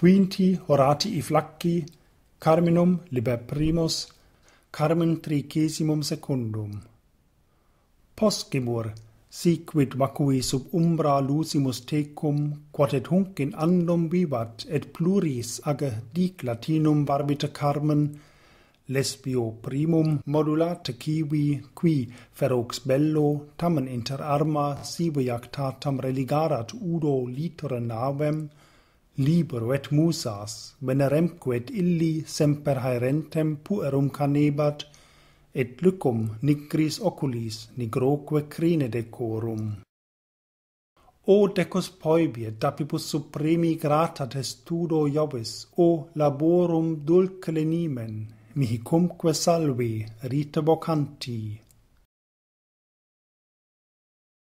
Quinti Horatii Flacci, Carminum liber primus, Carmen tricesimum secundum. Poscemur, si quid vacui sub umbra lucimus tecum, quod et hunc in annum vivat, et pluris age dic latinum barbite Carmen, lesbio primum modulate civi, qui ferox bello, tamen inter arma sive jactatam religarat udo litora navem, libero et musas, veneremque et illi semper haerentem puerum canebat, et lucum nigris oculis nigroque crine decorum. O decus poebie dapibus supremi grata testudo Jovis, o laborum dulce lenimen, mihicumque salvi, rite vocanti.